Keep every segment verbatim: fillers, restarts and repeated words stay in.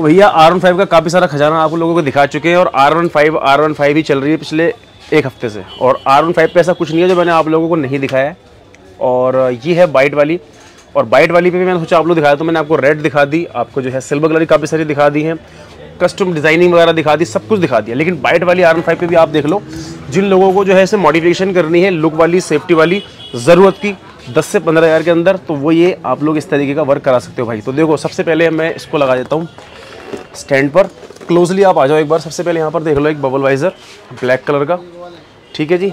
तो भैया are one five का काफ़ी सारा खजाना आप लोगों को दिखा चुके हैं और R one five R one five ही चल रही है पिछले एक हफ्ते से, और आर वन फाइव पे ऐसा कुछ नहीं है जो मैंने आप लोगों को नहीं दिखाया है। और ये है बाइट वाली, और बाइट वाली पे भी मैंने सोचा आप लोग दिखाया, तो मैंने आपको रेड दिखा दी, आपको जो है सिल्वर कलर की काफ़ी सारी दिखा दी है, कस्टम डिज़ाइनिंग वगैरह दिखा दी, सब कुछ दिखा दिया। लेकिन बाइट वाली आर वन फाइव पे भी आप देख लो, जिन लोगों को जो है इसे मॉडिफिकेशन करनी है लुक वाली, सेफ्टी वाली, ज़रूरत की दस से पंद्रह हज़ार के अंदर, तो वो ये आप लोग इस तरीके का वर्क करा सकते हो भाई। तो देखो सबसे पहले मैं इसको लगा देता हूँ स्टैंड पर, क्लोजली आप आ जाओ एक बार। सबसे पहले यहाँ पर देख लो एक बबल वाइजर ब्लैक कलर का, ठीक है जी।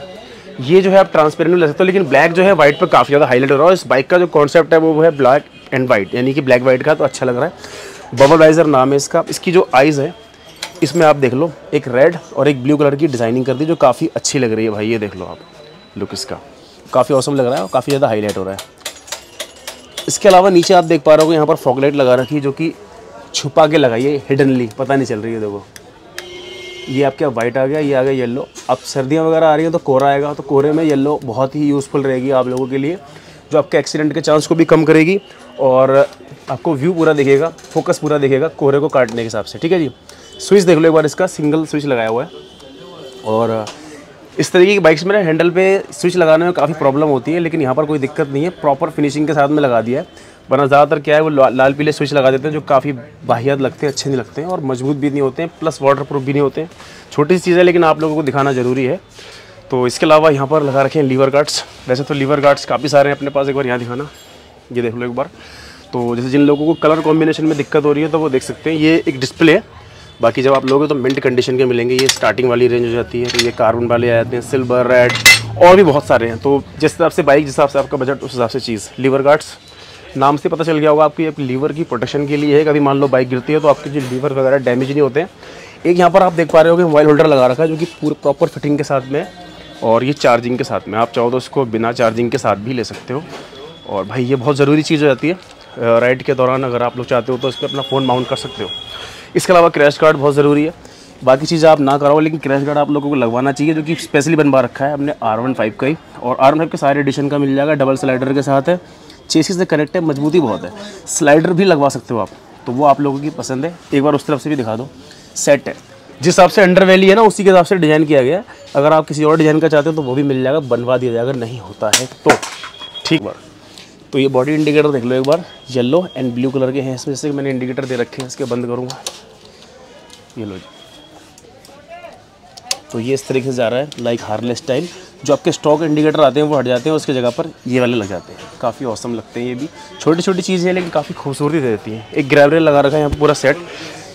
ये जो है आप ट्रांसपेरेंट भी ले सकते हो, लेकिन ब्लैक जो है वाइट पर काफ़ी ज़्यादा हाईलाइट हो रहा है। इस बाइक का जो कॉन्सेप्ट है वो है ब्लैक एंड वाइट, यानी कि ब्लैक वाइट का, तो अच्छा लग रहा है। बबल वाइजर नाम है इसका। इसकी जो आइज़ है इसमें आप देख लो एक रेड और एक ब्लू कलर की डिज़ाइनिंग कर दी, जो काफ़ी अच्छी लग रही है भाई। ये देख लो आप, लुक इसका काफ़ी औसम लग रहा है और काफ़ी ज़्यादा हाईलाइट हो रहा है। इसके अलावा नीचे आप देख पा रहे हो यहाँ पर फॉगलाइट लगा रखी है, जो कि छुपा के लगाई है, हिडनली पता नहीं चल रही है। देखो ये आपके वाइट आ गया, ये आ गया येलो। अब सर्दियाँ वगैरह आ रही हैं तो कोहरा आएगा, तो कोहरे में येलो बहुत ही यूज़फुल रहेगी आप लोगों के लिए, जो आपके एक्सीडेंट के चांस को भी कम करेगी और आपको व्यू पूरा दिखेगा, फोकस पूरा दिखेगा कोहरे को काटने के हिसाब से, ठीक है जी। स्विच देख लो एक बार, इसका सिंगल स्विच लगाया हुआ है। और इस तरीके की बाइक्स में हैंडल पे स्विच लगाने में काफ़ी प्रॉब्लम होती है, लेकिन यहाँ पर कोई दिक्कत नहीं है, प्रॉपर फिनिशिंग के साथ में लगा दिया है। वरना ज़्यादातर क्या है वो लाल पीले स्विच लगा देते हैं, जो काफ़ी बाहियात लगते हैं, अच्छे नहीं लगते हैं और मजबूत भी नहीं होते हैं, प्लस वाटरप्रूफ भी नहीं होते हैं। छोटी सी चीज़ है लेकिन आप लोगों को दिखाना ज़रूरी है। तो इसके अलावा यहाँ पर लगा रखे हैं लीवर गार्ड्स। वैसे तो लीवर गार्ड्स काफ़ी सारे हैं अपने पास, एक बार यहाँ दिखाना, ये देख लो एक बार। तो जैसे जिन लोगों को कलर कॉम्बिनेशन में दिक्कत हो रही है तो वो देख सकते हैं। ये एक डिस्प्ले है, बाकी जब आप लोगे तो मिंट कंडीशन के मिलेंगे। ये स्टार्टिंग वाली रेंज हो जाती है, तो ये कार्बन वाले आ जाते हैं, सिल्वर, रेड और भी बहुत सारे हैं। तो जिस हिसाब से बाइक, जिस हिसाब से आपका बजट, उस हिसाब से चीज़। लीवर गार्ड्स नाम से पता चल गया होगा आपकी, आपकी लीवर की प्रोटेक्शन के लिए है, कभी मान लो बाइक गिरती है तो आपके जो लीवर वगैरह डैमेज नहीं होते हैं। एक यहाँ पर आप देख पा रहे हो कि मोबाइल होल्डर लगा रखा है, जो कि पूरे प्रॉपर फिटिंग के साथ में, और ये चार्जिंग के साथ में। आप चाहो तो इसको बिना चार्जिंग के साथ भी ले सकते हो। और भाई ये बहुत ज़रूरी चीज़ हो जाती है राइड के दौरान, अगर आप लोग चाहते हो तो इस पर अपना फ़ोन माउंट कर सकते हो। इसके अलावा क्रैश गार्ड बहुत ज़रूरी है, बाकी चीज़ें आप ना कराओ लेकिन क्रैश गार्ड आप लोगों को लगवाना चाहिए, जो कि स्पेशली बनवा रखा है हमने आर वन फाइव का ही। और आर वन फाइव के सारे एडिशन का मिल जाएगा, डबल स्लाइडर के साथ है, चेसी से कनेक्ट है, मजबूती बहुत है, स्लाइडर भी लगवा सकते हो आप, तो वो आप लोगों की पसंद है। एक बार उस तरफ से भी दिखा दो, सेट है जिस हिसाब से अंडर वैली है ना उसी के हिसाब से डिज़ाइन किया गया है। अगर आप किसी और डिज़ाइन का चाहते हो तो वो भी मिल जाएगा, बनवा दिया जाएगा, अगर नहीं होता है तो ठीक बार। तो ये बॉडी इंडिकेटर देख लो एक बार, येलो एंड ब्लू कलर के हैं इसमें, जैसे मैंने इंडिकेटर दे रखे हैं। इसके बंद करूँगा, ये लो जी। तो ये इस तरीके से जा रहा है लाइक हार्ले स्टाइल। जो आपके स्टॉक इंडिकेटर आते हैं वो हट जाते हैं, उसकी जगह पर ये वाले लग जाते हैं, काफ़ी औसम लगते हैं। ये भी छोटी छोटी चीज़ें हैं लेकिन काफ़ी खूबसूरती दे देती हैं। एक ग्रैब रेल लगा रखा है यहाँ पर पूरा सेट,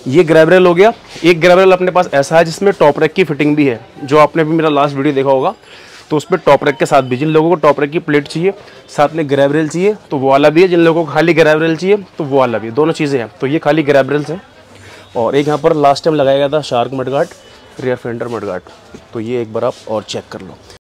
ये ग्रैब रेल हो गया। एक ग्रैब रेल अपने पास ऐसा है जिसमें टॉप रैक की फिटिंग भी है, जो आपने भी मेरा लास्ट वीडियो देखा होगा, तो उसमें टॉप रैक के साथ भी। जिन लोगों को टॉप रैक की प्लेट चाहिए साथ में ग्रैब रेल चाहिए तो वो वाला भी है, जिन लोगों को खाली ग्रैब रेल चाहिए तो वो वाला भी है, दोनों चीज़ें हैं। तो ये खाली ग्रैब रेल्स हैं। और एक यहाँ पर लास्ट टाइम लगाया गया था shark mudguard, rear fender mudguard, तो ये एक बार आप और चेक कर लो।